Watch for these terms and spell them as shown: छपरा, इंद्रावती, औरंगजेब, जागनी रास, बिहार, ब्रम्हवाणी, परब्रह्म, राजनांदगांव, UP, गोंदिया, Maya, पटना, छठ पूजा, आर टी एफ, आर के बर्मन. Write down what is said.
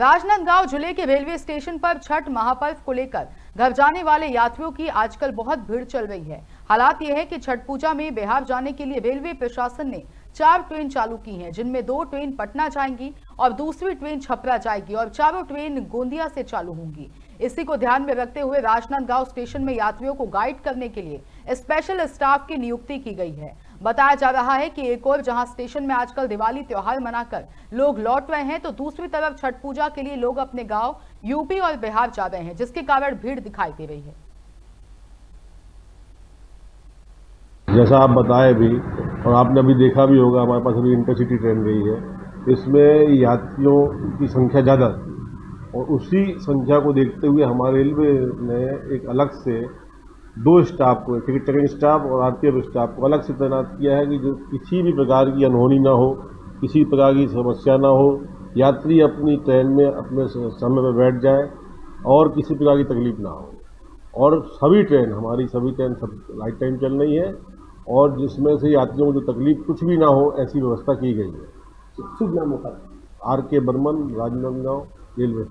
राजनांदगांव जिले के railway station पर छठ महापर्व को लेकर घर जाने वाले यात्रियों की आजकल बहुत भीड़ चल रही है। हालात यह है कि छठ पूजा में बिहार जाने के लिए रेलवे प्रशासन ने 4 ट्रेन चालू की हैं, जिनमें 2 ट्रेन पटना जाएंगी और दूसरी ट्रेन छपरा जाएगी और 4 ट्रेन गोंदिया से चालू होंगी। इसी को ध्यान में रखते हुए राजनांदगांव स्टेशन में यात्रियों को गाइड करने के लिए स्पेशल स्टाफ की नियुक्ति की गई है। बताया जा रहा है कि एक ओर जहां स्टेशन में आजकल दिवाली त्योहार मनाकर लोग लौट रहे हैं, तो दूसरी तरफ छठ पूजा के लिए लोग अपने गांव यूपी और बिहार जा रहे हैं, जिसके कारण भीड़ दिखाई दे रही है। जैसा आप बताए भी और आपने अभी देखा भी होगा, हमारे पास अभी इंटरसिटी ट्रेन गई है, इसमें यात्रियों की संख्या ज़्यादा और उसी संख्या को देखते हुए हमारे रेलवे ने एक अलग से 2 स्टाफ को, टिकट चेकिंग स्टाफ और RTF स्टाफ को अलग से तैनात किया है कि जो किसी भी प्रकार की अनहोनी ना हो, किसी प्रकार की समस्या ना हो, यात्री अपनी ट्रेन में अपने समय पर बैठ जाए और किसी प्रकार की तकलीफ ना हो। और सभी ट्रेन, हमारी सभी ट्रेन सब राइट टाइम चल रही है और जिसमें से यात्रियों को जो तकलीफ कुछ भी ना हो, ऐसी व्यवस्था की गई है। शुभ नाम होता है आर के बर्मन, राजनांदगांव रेलवे।